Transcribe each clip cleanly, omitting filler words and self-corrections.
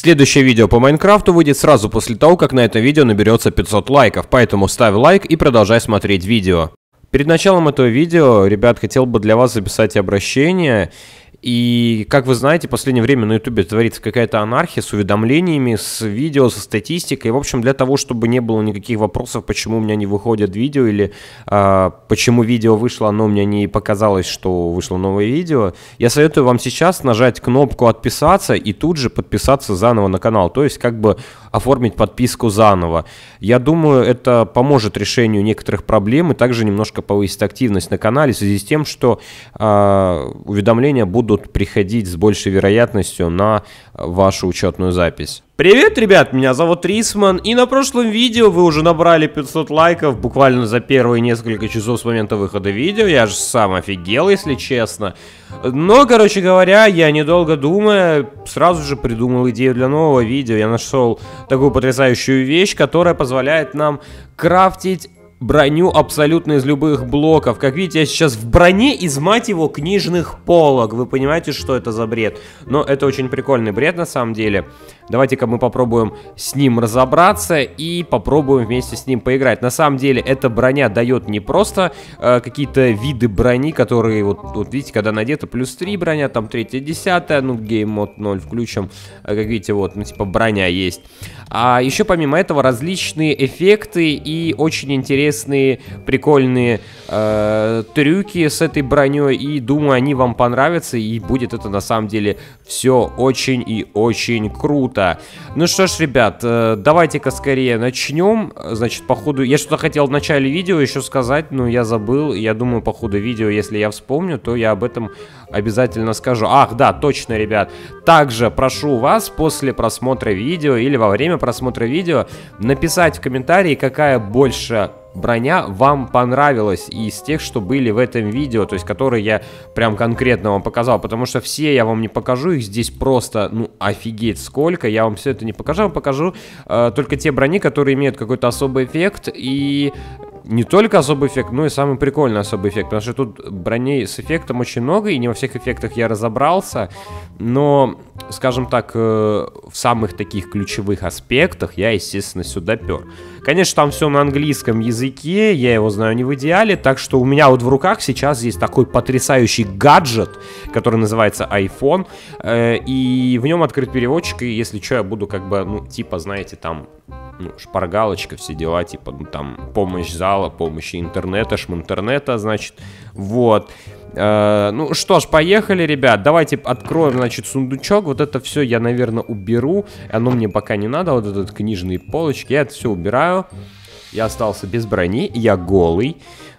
Следующее видео по Майнкрафту выйдет сразу после того, как на это видео наберется 500 лайков, поэтому ставь лайк и продолжай смотреть видео. Перед началом этого видео, ребят, хотел бы для вас записать обращение. И, как вы знаете, в последнее время на Ютубе творится какая-то анархия с уведомлениями, с видео, со статистикой. В общем, для того, чтобы не было никаких вопросов, почему у меня не выходят видео, или почему видео вышло, но у меня не показалось, что вышло новое видео, я советую вам сейчас нажать кнопку «Отписаться» и тут же подписаться заново на канал, то есть как бы оформить подписку заново. Я думаю, это поможет решению некоторых проблем и также немножко повысит активность на канале в связи с тем, что уведомления будут приходить с большей вероятностью на вашу учетную запись. Привет, ребят, меня зовут Рисман, и на прошлом видео вы уже набрали 500 лайков буквально за первые несколько часов с момента выхода видео. Я же сам офигел, если честно. Но, короче говоря, я, недолго думая, сразу же придумал идею для нового видео. Я нашел такую потрясающую вещь, которая позволяет нам крафтить броню абсолютно из любых блоков. Как видите, я сейчас в броне из, мать его, книжных полок. Вы понимаете, что это за бред? Но это очень прикольный бред на самом деле. Давайте-ка мы попробуем с ним разобраться и попробуем вместе с ним поиграть. На самом деле, эта броня дает не просто какие-то виды брони, которые, вот видите, когда надета, плюс 3 броня, там 3-10, ну, гейм-мод 0 включим. Как видите, вот, ну, типа, броня есть. А еще, помимо этого, различные эффекты и очень интересные, прикольные трюки с этой броней. И, думаю, они вам понравятся, и будет это, на самом деле, все очень и очень круто. Ну что ж, ребят, давайте-ка скорее начнем. Значит, по ходу... Я что-то хотел в начале видео еще сказать, но я забыл. Я думаю, по ходу видео, если я вспомню, то я об этом обязательно скажу. Ах, да, точно, ребят. Также прошу вас после просмотра видео или во время просмотра видео написать в комментарии, какая больше броня вам понравилась из тех, что были в этом видео, то есть которые я прям конкретно вам показал, потому что все я вам не покажу, их здесь просто, ну, офигеть сколько, я вам все это не покажу, я вам покажу только те брони, которые имеют какой-то особый эффект, и не только особый эффект, но и самый прикольный особый эффект, потому что тут броней с эффектом очень много, и не во всех эффектах я разобрался, но, скажем так, в самых таких ключевых аспектах я, естественно, сюда пер. Конечно, там все на английском языке, я его знаю не в идеале, так что у меня вот в руках сейчас есть такой потрясающий гаджет, который называется iPhone, и в нем открыт переводчик, и если что, я буду как бы, ну, типа, знаете, там... Ну, шпаргалочка, все дела, типа, ну, там, помощь зала, помощь интернета, шминтернета, значит, вот. Ну что ж, поехали, ребят, давайте откроем, значит, сундучок, вот это все я, наверное, уберу, оно мне пока не надо, вот этот книжные полочки, я это все убираю, я остался без брони, я голый,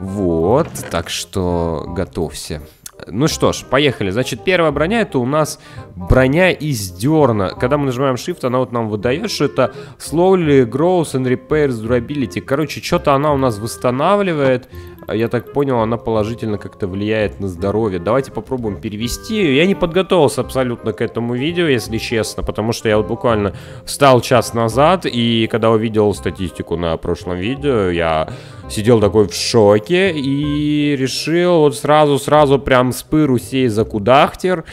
вот, так что готовься. Ну что ж, поехали. Значит, первая броня — это у нас броня из дерна. Когда мы нажимаем Shift, она вот нам выдает, что это Slowly Grows and Repairs Durability. Короче, что-то она у нас восстанавливает. Я так понял, она положительно как-то влияет на здоровье. Давайте попробуем перевести ее. Я не подготовился абсолютно к этому видео, если честно, потому что я вот буквально встал час назад, и когда увидел статистику на прошлом видео, я сидел такой в шоке и решил вот сразу прям с пыру сей закудахтер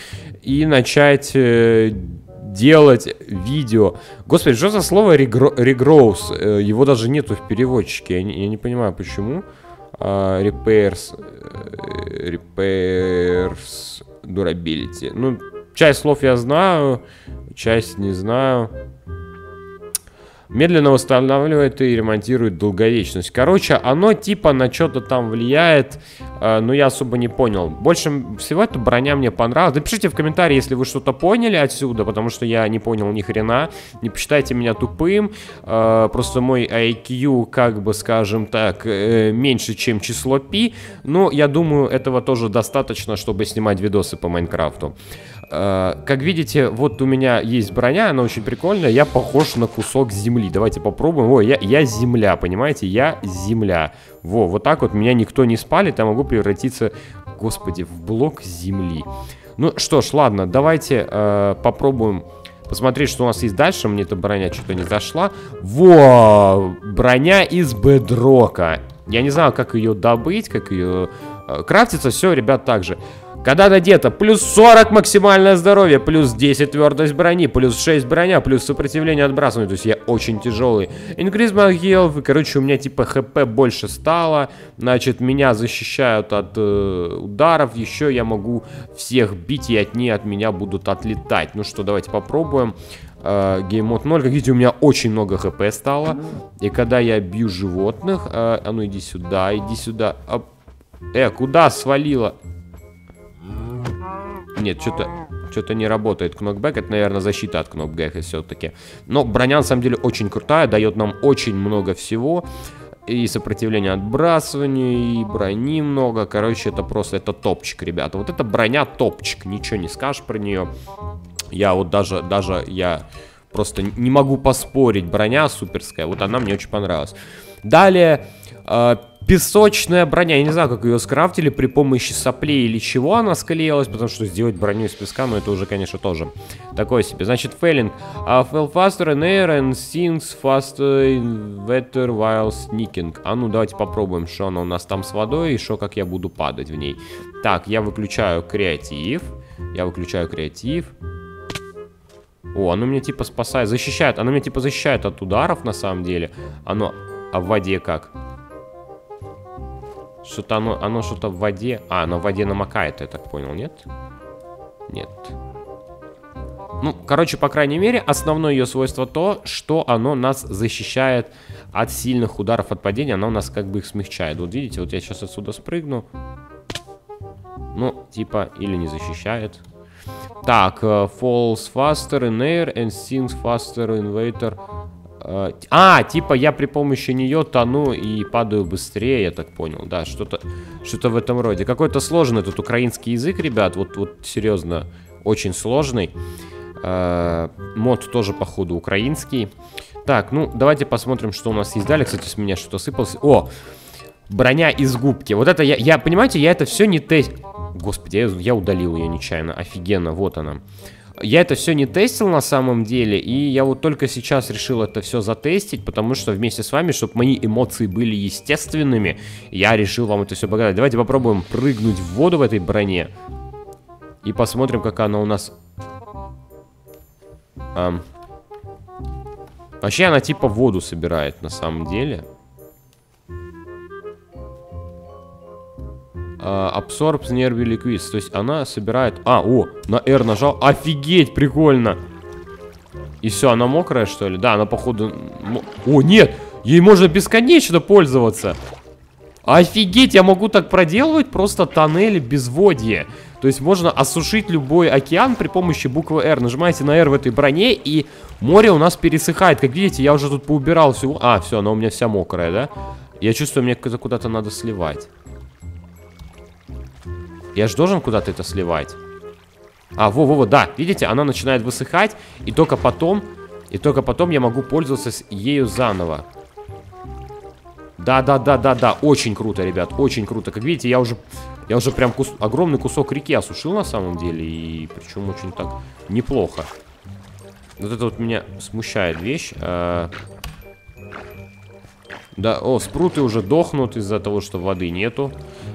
и начать... делать видео. Господи, что за слово регроус? Его даже нету в переводчике. Я не понимаю, почему. Repairs durability. Ну, часть слов я знаю, часть не знаю. Медленно восстанавливает и ремонтирует долговечность. Короче, оно типа на что-то там влияет, но я особо не понял. Больше всего эта броня мне понравилась. Напишите в комментарии, если вы что-то поняли отсюда, потому что я не понял ни хрена. Не посчитайте меня тупым. Просто мой IQ, как бы, скажем так, меньше, чем число пи. Но я думаю, этого тоже достаточно, чтобы снимать видосы по Майнкрафту. Как видите, вот у меня есть броня, она очень прикольная. Я похож на кусок земли. Давайте попробуем. О, я земля, понимаете? Я земля. Во, вот так вот. Меня никто не спалит. Я могу превратиться, господи, в блок земли. Ну что ж, ладно. Давайте попробуем посмотреть, что у нас есть дальше. Мне эта броня что-то не зашла. Во, броня из бедрока. Я не знаю, как ее добыть, как ее... Крафтится все, ребят, так же. Когда надето, плюс 40 максимальное здоровье, плюс 10 твердость брони, плюс 6 броня, плюс сопротивление отбрасывания. То есть я очень тяжелый. Increase my health. Короче, у меня типа хп больше стало. Значит, меня защищают от ударов. Еще я могу всех бить, и они от меня будут отлетать. Ну что, давайте попробуем. Гейммод 0. Как видите, у меня очень много хп стало. И когда я бью животных... а ну иди сюда, иди сюда. Куда свалила? Нет, что-то не работает кнокбэк. Это, наверное, защита от кнокбэка все-таки. Но броня, на самом деле, очень крутая. Дает нам очень много всего. И сопротивление отбрасыванию, и брони много. Короче, это просто, это топчик, ребята. Вот эта броня топчик. Ничего не скажешь про нее. Я вот даже я просто не могу поспорить. Броня суперская. Вот она мне очень понравилась. Далее... песочная броня, я не знаю, как ее скрафтили, при помощи соплей или чего она склеилась, потому что сделать броню из песка, ну это уже, конечно, тоже такое себе. Значит, фейлинг. Fail faster in air and sinks faster in water while sneaking. А ну давайте попробуем, что она у нас там с водой и что, как я буду падать в ней. Так, я выключаю креатив. О, оно меня типа спасает, защищает. Оно меня типа защищает от ударов, на самом деле. Оно, а в воде как? Что-то оно что-то в воде... А, оно в воде намокает, я так понял, нет? Нет. Ну, короче, по крайней мере, основное ее свойство то, что оно нас защищает от сильных ударов, от падения. Оно у нас как бы их смягчает. Вот видите, вот я сейчас отсюда спрыгну. Ну, типа, или не защищает. Так, falls faster in air and sinks faster in water. А, типа я при помощи нее тону и падаю быстрее, я так понял, да, что-то в этом роде. Какой-то сложный тут украинский язык, ребят, вот серьезно, очень сложный. Мод тоже, походу, украинский. Так, ну, давайте посмотрим, что у нас есть далее. Кстати, с меня что-то сыпалось. О, броня из губки. Вот это я понимаете, я это все не тест... Господи, я удалил ее нечаянно, офигенно, вот она. Я это все не тестил на самом деле, и я вот только сейчас решил это все затестить, потому что вместе с вами, чтобы мои эмоции были естественными, я решил вам это все показать. Давайте попробуем прыгнуть в воду в этой броне и посмотрим, как она у нас... Вообще она типа воду собирает на самом деле. Absorbs Nervy Liquids. То есть она собирает... А, о, на R нажал. Офигеть, прикольно. И все, она мокрая, что ли? Да, она, походу... О, нет! Ей можно бесконечно пользоваться. Офигеть, я могу так проделывать просто тоннели безводья. То есть можно осушить любой океан при помощи буквы R. Нажимаете на R в этой броне, и море у нас пересыхает. Как видите, я уже тут поубирал всю... А, все, она у меня вся мокрая, да? Я чувствую, мне куда-то надо сливать. Я же должен куда-то это сливать. А, во-во-во, да, видите, она начинает высыхать. И только потом я могу пользоваться ею заново. Да, очень круто, ребят, очень круто. Как видите, я уже прям огромный кусок реки осушил на самом деле. И причем очень так неплохо. Вот это вот меня смущает вещь. Да, о, спруты уже дохнут из-за того, что воды нету.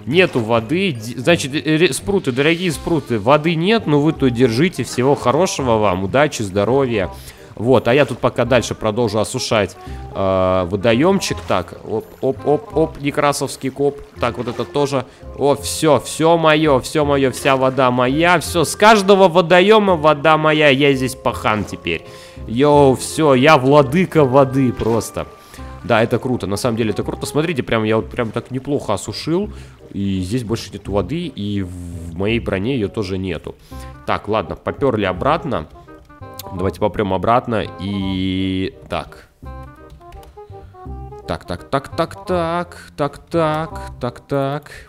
Нету воды, значит, спруты, дорогие спруты, воды нет, но вы-то держите, всего хорошего вам, удачи, здоровья. Вот, а я тут пока дальше продолжу осушать водоемчик. Так, оп, некрасовский коп. Так, вот это тоже. О, все мое, вся вода моя. Все, с каждого водоема вода моя, я здесь пахан теперь. Йоу, все, я владыка воды просто. Да, это круто, на самом деле это круто. Смотрите, прям я вот прям так неплохо осушил. И здесь больше нет воды. И в моей броне ее тоже нету. Так, ладно, поперли обратно. Давайте попрем обратно. И... Так.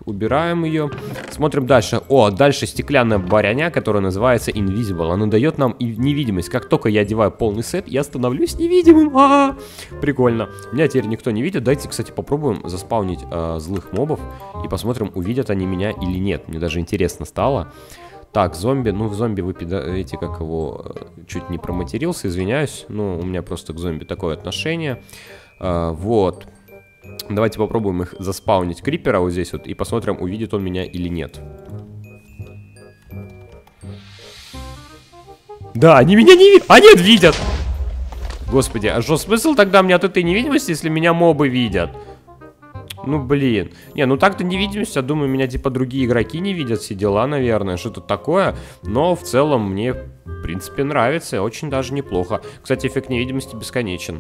Убираем ее. Смотрим дальше. О, дальше стеклянная броня, которая называется Invisible. Она дает нам невидимость. Как только я одеваю полный сет, я становлюсь невидимым. Прикольно. Меня теперь никто не видит. Давайте, кстати, попробуем заспаунить злых мобов. И посмотрим, увидят они меня или нет. Мне даже интересно стало. Так, зомби. Ну, в зомби вы видите, как его... Чуть не проматерился, извиняюсь. Ну, у меня просто к зомби такое отношение. Вот. Давайте попробуем их заспаунить крипера вот здесь вот. И посмотрим, увидит он меня или нет. Да, они меня не видят. А нет, видят. Господи, а что смысл тогда мне от этой невидимости, если меня мобы видят? Ну, блин. Не, ну так-то невидимость, я думаю, меня типа другие игроки не видят, все дела, наверное, что-то такое. Но в целом мне, в принципе, нравится, очень даже неплохо. Кстати, эффект невидимости бесконечен.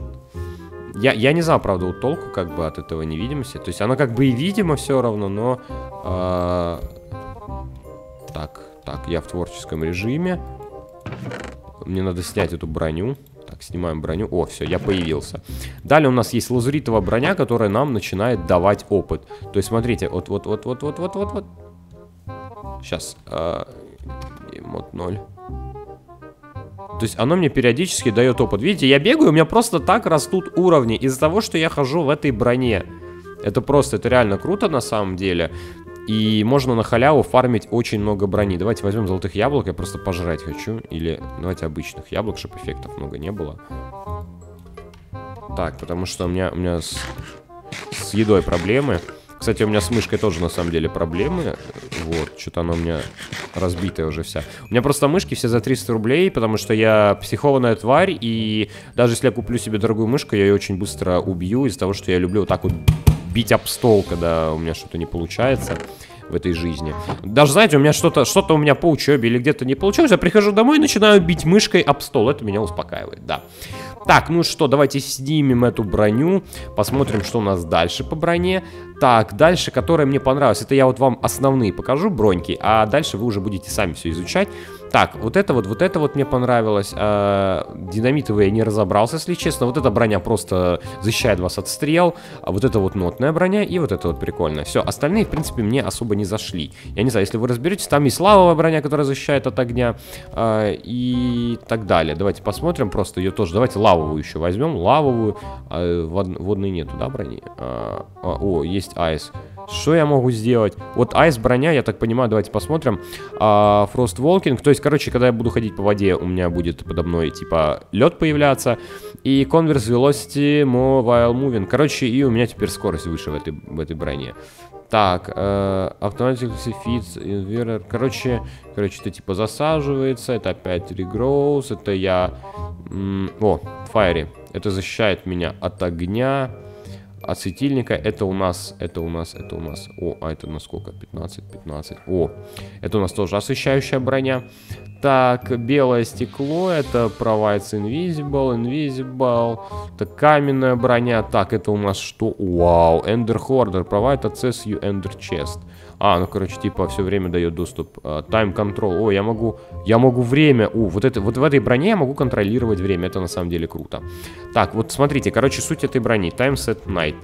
Я не знаю, правда, вот толку как бы от этого невидимости. То есть она как бы и видима все равно, но... Так, я в творческом режиме. Мне надо снять эту броню. Так, снимаем броню. О, все, я появился. Далее у нас есть лазуритовая броня, которая нам начинает давать опыт. То есть, смотрите, вот. Сейчас. Мод 0. То есть оно мне периодически дает опыт. Видите, я бегаю, у меня просто так растут уровни из-за того, что я хожу в этой броне. Это просто, это реально круто на самом деле. И можно на халяву фармить очень много брони. Давайте возьмем золотых яблок, я просто пожрать хочу. Или давайте обычных яблок, чтобы эффектов много не было. Так, потому что у меня с едой проблемы. Кстати, у меня с мышкой тоже на самом деле проблемы. Вот, что-то она у меня разбитая уже вся. У меня просто мышки все за 300 рублей, потому что я психованная тварь. И даже если я куплю себе дорогую мышку, я ее очень быстро убью из-за того, что я люблю вот так вот... бить об стол, когда у меня что-то не получается в этой жизни. Даже, знаете, у меня что-то у меня по учебе или где-то не получилось, я прихожу домой и начинаю бить мышкой об стол. Это меня успокаивает, да. Так, ну что, давайте снимем эту броню, посмотрим, что у нас дальше по броне. Так, дальше, которая мне понравилась, это я вот вам основные покажу броньки, а дальше вы уже будете сами все изучать. Так, вот это вот мне понравилось. Динамитовый я не разобрался, если честно. Вот эта броня просто защищает вас от стрел. А вот это вот нотная броня и вот это вот прикольно. Все, остальные, в принципе, мне особо не зашли. Я не знаю, если вы разберетесь, там есть лавовая броня, которая защищает от огня и так далее. Давайте посмотрим просто ее тоже. Давайте лавовую еще возьмем. Лавовую. Водной нету, да, брони? О, есть айс. Что я могу сделать? Вот айс броня, я так понимаю, давайте посмотрим. Фрост волкинг, то есть, короче, когда я буду ходить по воде, у меня будет подо мной, типа, лед появляться. И конверс velocity mobile moving. Короче, и у меня теперь скорость выше в этой броне. Так, автоматически фитс, инверер. Короче, это типа засаживается. Это опять регроуз. Это я... О, файри. Это защищает меня от огня. От светильника. Это у нас. О, а это у нас сколько? 15. О, это у нас тоже освещающая броня. Так, белое стекло. Это provides invisible. Это каменная броня. Так, это у нас что? Вау, Ender Hoarder. Provide access you Ender Chest. А, ну, короче, типа все время дает доступ. Time Control. О, я могу время. О, вот в этой броне я могу контролировать время. Это на самом деле круто. Так, вот смотрите, короче, суть этой брони. Time Set Night.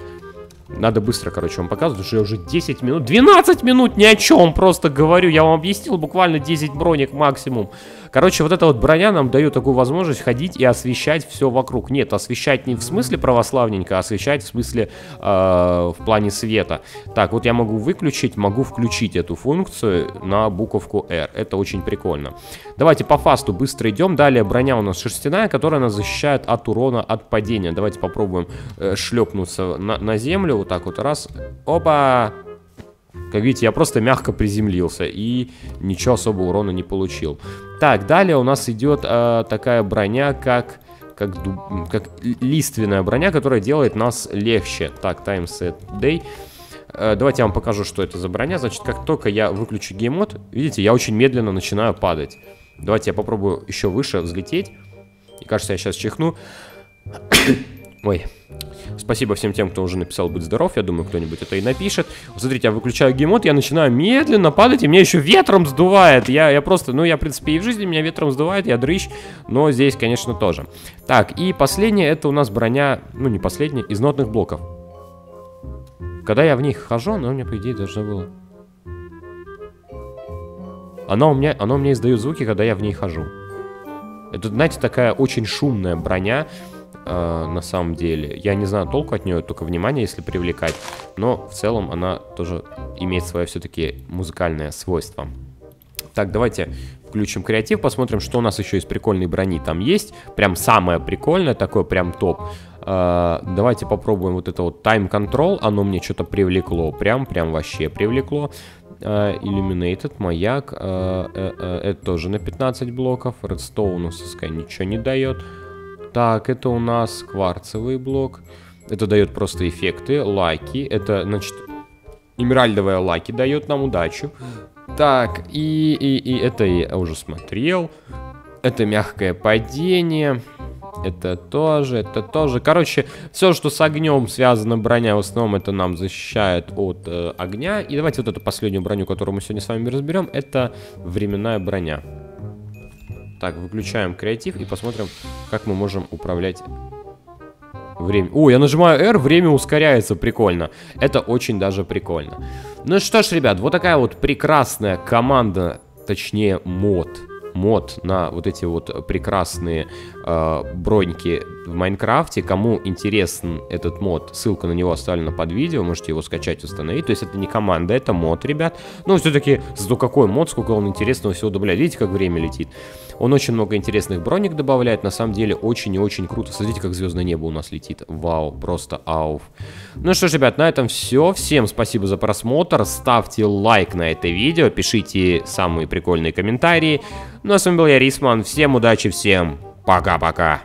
Надо быстро, короче, вам показывать, потому что я уже 10 минут, 12 минут ни о чем просто говорю. Я вам объяснил буквально 10 броник максимум. Короче, вот эта вот броня нам дает такую возможность ходить и освещать все вокруг. Нет, освещать не в смысле православненько, а освещать в смысле в плане света. Так, вот я могу выключить, могу включить эту функцию на буковку R. Это очень прикольно. Давайте по фасту быстро идем. Далее броня у нас шерстяная, которая нас защищает от урона, от падения. Давайте попробуем шлепнуться на землю. Вот так вот раз. Опа! Как видите, я просто мягко приземлился и ничего особо урона не получил. Так, далее у нас идет такая броня, как лиственная броня, которая делает нас легче. Так, time set day. Давайте я вам покажу, что это за броня. Значит, как только я выключу гейммод, видите, я очень медленно начинаю падать. Давайте я попробую еще выше взлететь. И кажется, я сейчас чихну. Ой. Спасибо всем тем, кто уже написал «Будь здоров». Я думаю, кто-нибудь это и напишет. Смотрите, я выключаю гейммод, я начинаю медленно падать, и меня еще ветром сдувает. Я просто, ну я, в принципе, и в жизни меня ветром сдувает, я дрыщ, но здесь, конечно, тоже. Так, и последнее, это у нас броня, ну не последняя, из нотных блоков. Когда я в них хожу, она у меня, по идее, должна была... Она у меня издает звуки, когда я в ней хожу. Это, знаете, такая очень шумная броня. На самом деле, я не знаю толку от нее, только внимание, если привлекать. Но в целом она тоже имеет свое все-таки музыкальное свойство. Так, давайте включим креатив, посмотрим, что у нас еще из прикольной брони там есть. Прям самое прикольное, такое прям топ. Давайте попробуем вот это вот Time Control. Оно мне что-то привлекло, прям вообще привлекло. Illuminated, маяк. Это тоже на 15 блоков. Redstone у соска ничего не дает. Так, это у нас кварцевый блок. Это дает просто эффекты. Лаки. Это, значит, эмеральдовая лаки дает нам удачу. Так, и это я уже смотрел. Это мягкое падение. Это тоже. Короче, все, что с огнем связано, броня, в основном это нам защищает от огня. И давайте вот эту последнюю броню, которую мы сегодня с вами разберем, это временная броня. Так, выключаем креатив и посмотрим, как мы можем управлять временем. О, я нажимаю R, время ускоряется, прикольно. Это очень даже прикольно. Ну что ж, ребят, вот такая вот прекрасная команда, точнее мод на вот эти вот прекрасные броньки в Майнкрафте. Кому интересен этот мод, ссылка на него оставлена под видео, можете его скачать, установить. То есть это не команда, это мод, ребят. Но все-таки зато какой мод, сколько он интересного всего добавляет. Видите, как время летит. Он очень много интересных броник добавляет. На самом деле очень и очень круто. Смотрите, как звездное небо у нас летит. Вау, просто ауф. Ну что ж, ребят, на этом все. Всем спасибо за просмотр. Ставьте лайк на это видео. Пишите самые прикольные комментарии. Ну а с вами был я, Рисман. Всем удачи, всем пока-пока.